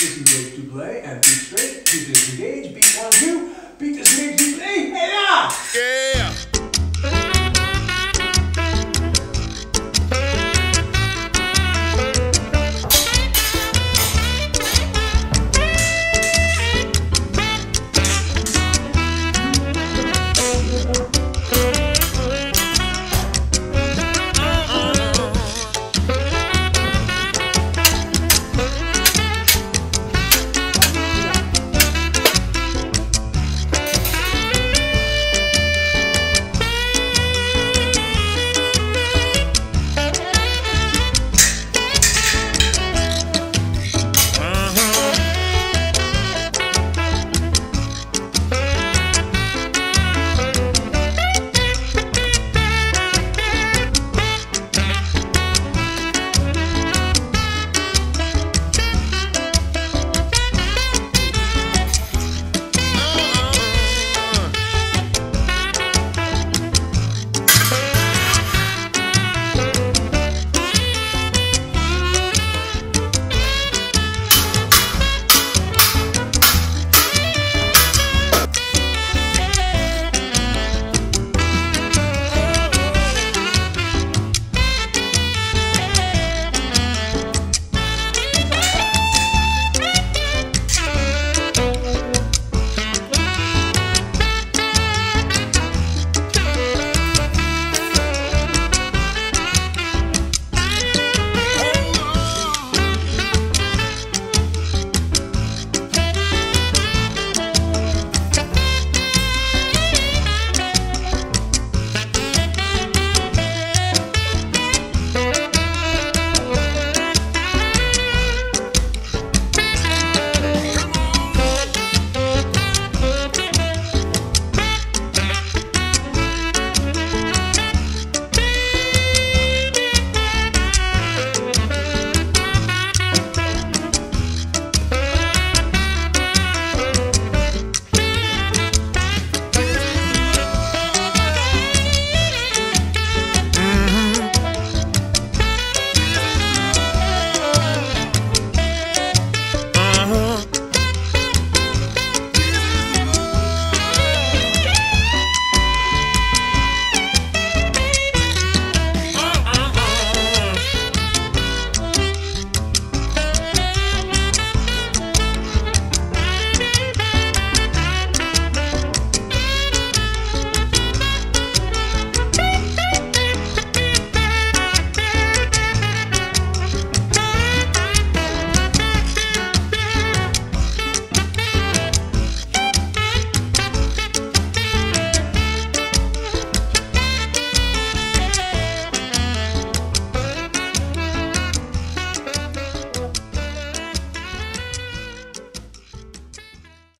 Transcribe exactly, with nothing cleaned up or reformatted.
disengage, double, and beat straight, beat disengage, beat one, two, beat disengage, double, hey, yeah!